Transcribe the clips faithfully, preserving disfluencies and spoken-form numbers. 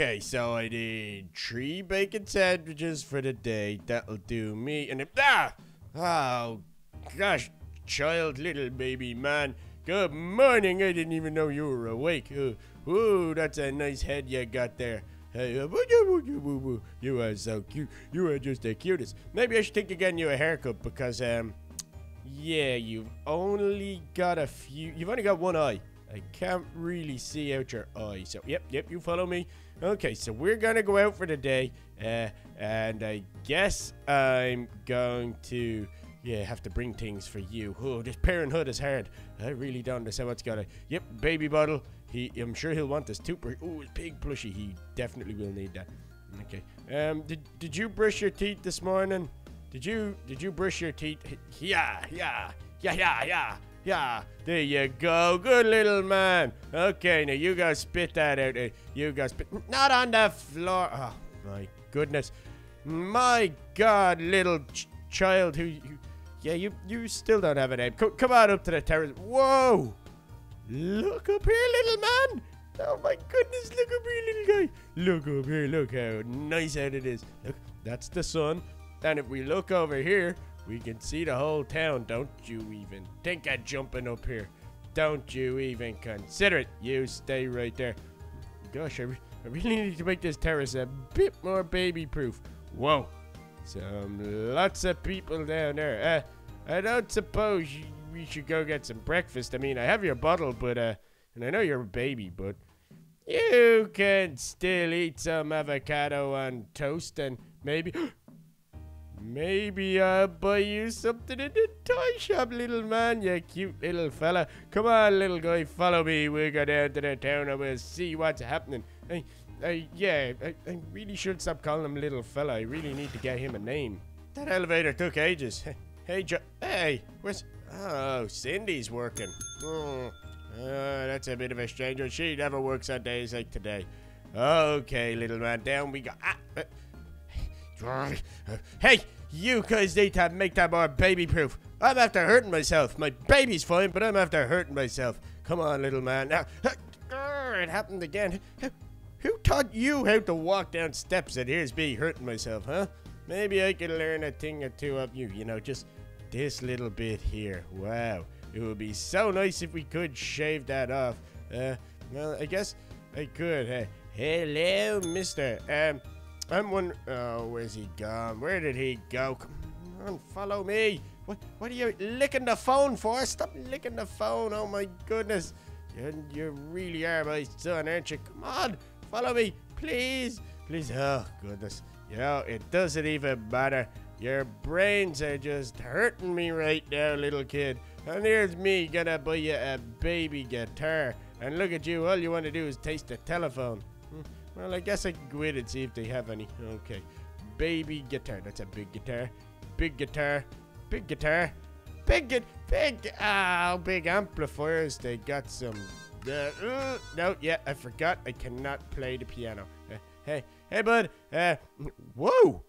Okay, so I need three bacon sandwiches for the day. That'll do me. And if ah, oh gosh, child, little baby man. Good morning. I didn't even know you were awake. Uh, Ooh, that's a nice head you got there. Hey, you are so cute. You are just the cutest. Maybe I should think of getting you a haircut because, um, yeah, you've only got a few. You've only got one eye. I can't really see out your eye. So, yep, yep, you follow me. Okay, so we're going to go out for the day. Uh, and I guess I'm going to, yeah, have to bring things for you. Oh, this parenthood is hard. I really don't understand what's going on. Yep, baby bottle. He, I'm sure he'll want this too. Ooh, his pig plushie. He definitely will need that. Okay. Um, did, did you brush your teeth this morning? Did you, did you brush your teeth? Yeah, yeah, yeah, yeah, yeah, yeah. There you go. Good little man. Okay, now you guys spit that out. You guys spit. Not on the floor. Oh, my goodness. My God, little ch child who, you, yeah, you, you still don't have a name. Co come on up to the terrace. Whoa. Look up here, little man. Oh, my goodness. Look up here, little guy. Look up here. Look how nice out it is. Look, that's the sun. And if we look over here, we can see the whole town. Don't you even think of jumping up here. Don't you even consider it. You stay right there. Gosh, I, re I really need to make this terrace a bit more baby-proof. Whoa. Some lots of people down there. Uh, I don't suppose you... we should go get some breakfast. I mean, I have your bottle, but, uh, and I know you're a baby, but you can still eat some avocado on toast and maybe, maybe I'll buy you something in the toy shop, little man, you cute little fella. Come on, little guy, follow me. We'll go down to the town and we'll see what's happening. I, I, yeah, I, I really should stop calling him little fella. I really need to get him a name. That elevator took ages. Hey, Jo- hey, where's... Oh, Cindy's working. Oh, uh, that's a bit of a stranger. She never works on days like today. Okay, little man, down we go. Ah. Hey, you guys need to make that more baby-proof. I'm after hurting myself. My baby's fine, but I'm after hurting myself. Come on, little man. Now, it happened again. Who taught you how to walk down steps? And here's me hurting myself, huh? Maybe I could learn a thing or two of you. You know, just... this little bit here. Wow. It would be so nice if we could shave that off. Uh, well, I guess I could. Uh, hello, mister. Um, I'm wondering... Oh, where's he gone? Where did he go? Come on, follow me. What What are you licking the phone for? Stop licking the phone. Oh, my goodness. You, you really are my son, aren't you? Come on, follow me. Please. Please. Oh, goodness. You know, it doesn't even matter. Your brains are just hurting me right now, little kid. And here's me gonna buy you a baby guitar. And look at you, all you want to do is taste the telephone. Well, I guess I can go in and see if they have any. Okay. Baby guitar. That's a big guitar. Big guitar. Big guitar. Big guitar. Big. Oh, big amplifiers. They got some. Uh, uh, no, yeah, I forgot. I cannot play the piano. Uh, hey, hey, bud. Uh, whoa.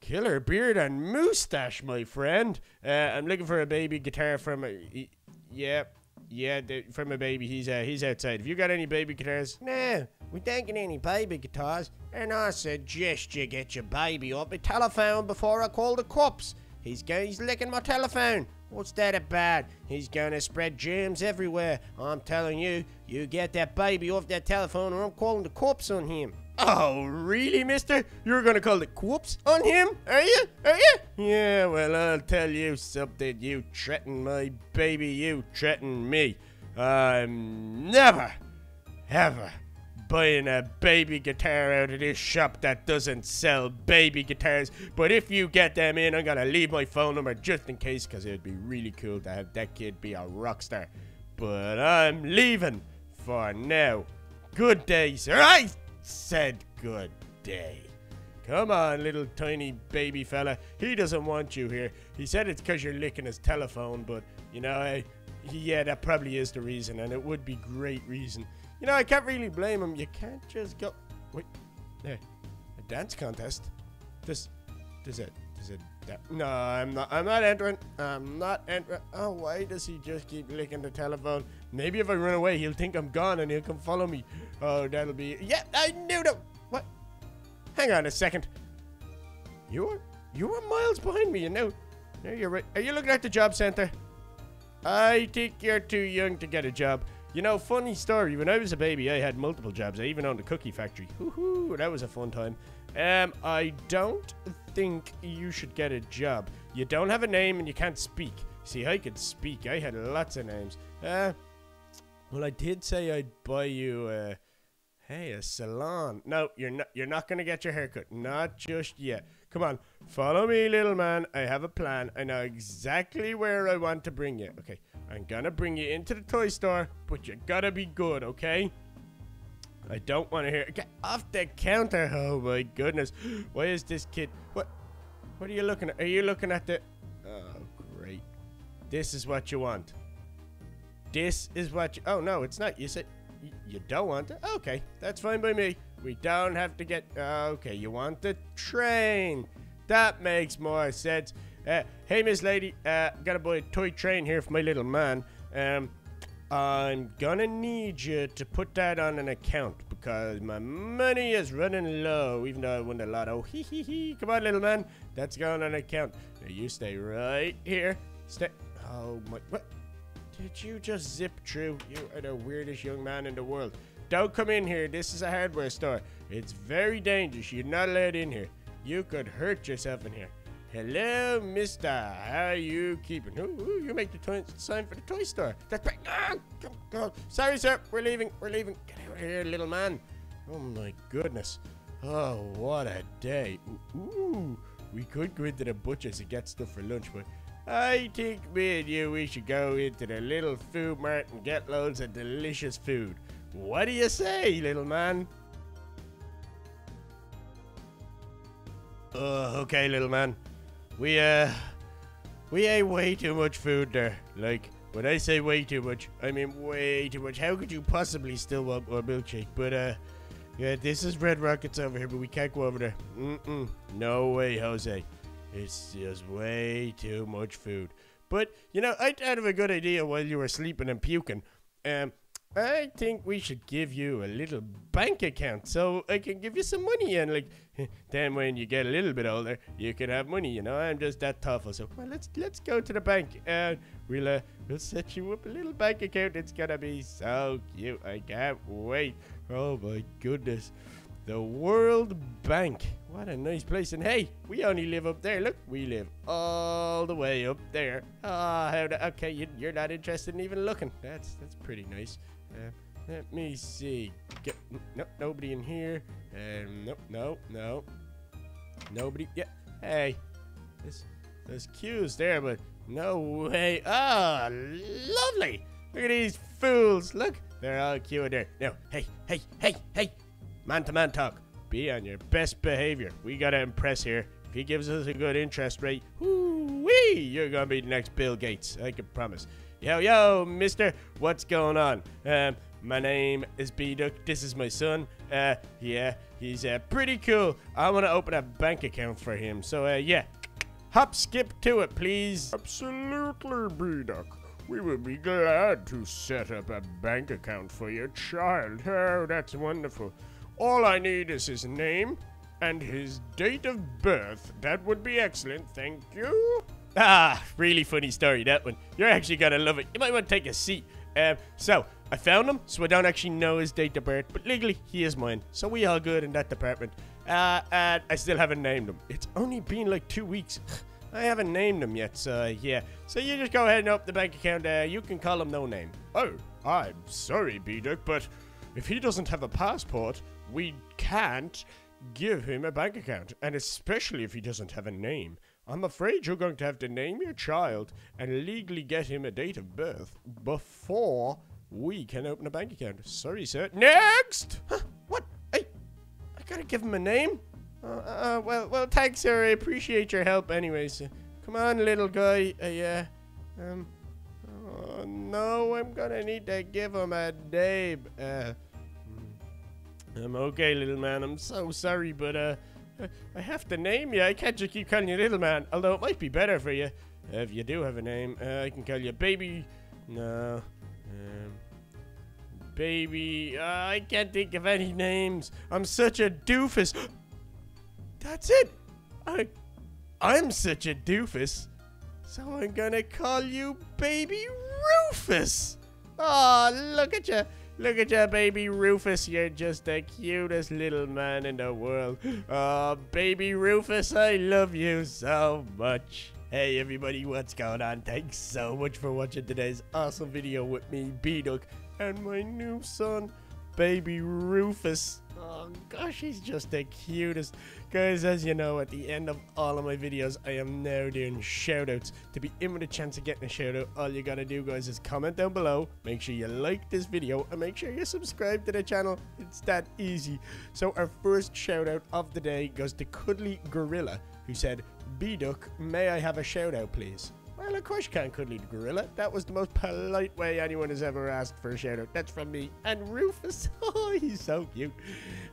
Killer beard and mustache, my friend. Uh, I'm looking for a baby guitar from a, yeah, yeah, from a baby. He's uh, he's outside. Have you got any baby guitars? No, we don't get any baby guitars. And I suggest you get your baby off the telephone before I call the cops. He's going, he's licking my telephone. What's that about? He's going to spread germs everywhere. I'm telling you, you get that baby off that telephone, or I'm calling the cops on him. Oh, really, mister? You're gonna call the cops on him? Are you? Are you? Yeah, well, I'll tell you something. You threaten my baby. You threaten me. I'm never, ever buying a baby guitar out of this shop that doesn't sell baby guitars. But if you get them in, I'm gonna leave my phone number just in case, because it'd be really cool to have that kid be a rock star. But I'm leaving for now. Good day, sir. I said good day. Come on, little tiny baby fella. He doesn't want you here. He said it's because you're licking his telephone, but, you know, I, yeah, that probably is the reason, and it would be great reason. You know, I can't really blame him. You can't just go... Wait. Hey, a dance contest? This... This it. This it. No, I'm not. I'm not entering. I'm not entering. Oh, why does he just keep licking the telephone? Maybe if I run away, he'll think I'm gone and he'll come follow me. Oh, that'll be. Yeah, I knew that. What? Hang on a second. You're you're miles behind me, and now now you're right. Are you looking at the job center? I think you're too young to get a job. You know, funny story, when I was a baby, I had multiple jobs. I even owned a cookie factory. Woohoo, that was a fun time. Um, I don't think you should get a job. You don't have a name and you can't speak. See, I could speak. I had lots of names. Uh, well, I did say I'd buy you, uh, hey, a salon. No, you're not, you're not going to get your haircut. Not just yet. Come on, follow me, little man. I have a plan. I know exactly where I want to bring you. Okay, I'm gonna bring you into the toy store, but you gotta be good, okay? I don't want to hear. Get off the counter! Oh my goodness, why is this kid? What? What are you looking at? Are you looking at the? Oh great! This is what you want. This is what you. Oh no, it's not. You said you don't want it. Okay, that's fine by me. We don't have to get... Okay, you want the train. That makes more sense. Uh, hey, Miss Lady. Uh, got to buy a toy train here for my little man. Um, I'm going to need you to put that on an account because my money is running low, even though I won the lotto. Hee hee hee. Come on, little man. That's going on an account. Now, you stay right here. Stay... Oh, my... What? Did you just zip through? You are the weirdest young man in the world. Don't come in here. This is a hardware store. It's very dangerous. You're not allowed in here. You could hurt yourself in here. Hello, mister. How are you keeping? Ooh, ooh, you make the sign for the toy store. That's right. Ah, come, come. Sorry, sir. We're leaving. We're leaving. Get out of here, little man. Oh, my goodness. Oh, what a day. Ooh, ooh. We could go into the butcher's and get stuff for lunch, but I think me and you, we should go into the little food mart and get loads of delicious food. What do you say, little man? Uh, okay, little man. We, uh, we ate way too much food there. Like, when I say way too much, I mean way too much. How could you possibly still want more milkshake? But, uh, yeah, this is Red Rockets over here, but we can't go over there. Mm-mm. No way, Jose. It's just way too much food. But, you know, I thought of a good idea while you were sleeping and puking. Um... I think we should give you a little bank account so I can give you some money, and like then when you get a little bit older you can have money, you know. I'm just that tough. So well, let's let's go to the bank and we'll uh, we'll set you up a little bank account. It's gonna be so cute. I can't wait. Oh my goodness, the World Bank, what a nice place. And hey, we only live up there. Look, we live all the way up there. Ah, oh, how the, okay, you, you're not interested in even looking. That's that's pretty nice. Uh, let me see. Get, no, nobody in here. Um, no, no, no. Nobody. Yeah. Hey, there's, there's queues there, but no way. Ah, oh, lovely. Look at these fools. Look, they're all queuing there. Now, hey, hey, hey, hey. Man to man talk. Be on your best behavior. We gotta impress here. If he gives us a good interest rate, whoo-wee, you're gonna be the next Bill Gates. I can promise. Yo, yo, mister, what's going on? Um, my name is B-Duck. This is my son. Uh, yeah, he's uh, pretty cool. I want to open a bank account for him. So, uh, yeah, hop, skip to it, please. Absolutely, B-Duck. We will be glad to set up a bank account for your child. Oh, that's wonderful. All I need is his name and his date of birth. That would be excellent. Thank you. Ah, really funny story, that one. You're actually gonna love it. You might want to take a seat. Um, so, I found him, so I don't actually know his date of birth, but legally, he is mine. So we all good in that department. Uh, and I still haven't named him. It's only been like two weeks. I haven't named him yet, so yeah. So you just go ahead and open the bank account. Uh, you can call him no name. Oh, I'm sorry, B-Duck, but if he doesn't have a passport, we can't give him a bank account. And especially if he doesn't have a name. I'm afraid you're going to have to name your child and legally get him a date of birth before we can open a bank account. Sorry, sir. Next! Huh? What? I, I gotta give him a name? Uh, uh, well, well, thanks, sir. I appreciate your help anyways. Uh, come on, little guy. Uh, yeah. Um, oh, no, I'm gonna need to give him a name. Uh, I'm okay, little man. I'm so sorry, but, uh, I have to name you. I can't just keep calling you little man. Although it might be better for you if you do have a name. Uh, I can call you baby. No. Um, baby. Uh, I can't think of any names. I'm such a doofus. That's it. I, I'm such a doofus. So I'm gonna call you Baby Rufus. Oh, look at you. Look at you, Baby Rufus. You're just the cutest little man in the world. Oh, Baby Rufus, I love you so much. Hey, everybody, what's going on? Thanks so much for watching today's awesome video with me, B-Duck, and my new son, Baby Rufus. Oh, gosh, he's just the cutest. Guys, as you know, at the end of all of my videos, I am now doing shoutouts. To be in with a chance of getting a shoutout, all you gotta do, guys, is comment down below. Make sure you like this video, and make sure you subscribe to the channel. It's that easy. So our first shoutout of the day goes to Cuddly Gorilla, who said, B-Duck, may I have a shout-out, please? Well, of course you can, Cuddly Gorilla. That was the most polite way anyone has ever asked for a shout-out. That's from me and Rufus. Oh, he's so cute.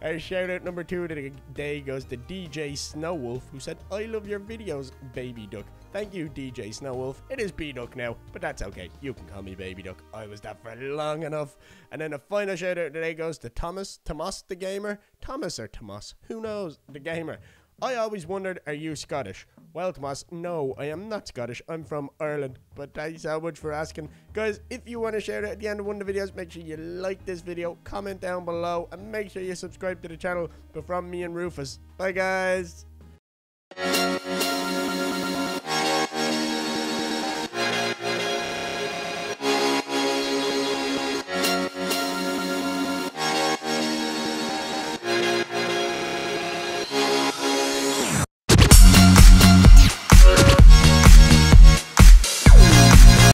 Our shout-out number two of the day goes to D J Snow Wolf, who said, I love your videos, Baby Duck. Thank you, D J Snow Wolf. It is B-Duck now, but that's okay. You can call me Baby Duck. I was that for long enough. And then the final shout-out today goes to Thomas, Thomas the Gamer. Thomas or Thomas? Who knows? The Gamer. I always wondered, are you Scottish? Well, Thomas, no, I am not Scottish. I'm from Ireland. But thanks so much for asking. Guys, if you want to share it at the end of one of the videos, make sure you like this video, comment down below, and make sure you subscribe to the channel. But from me and Rufus, bye, guys.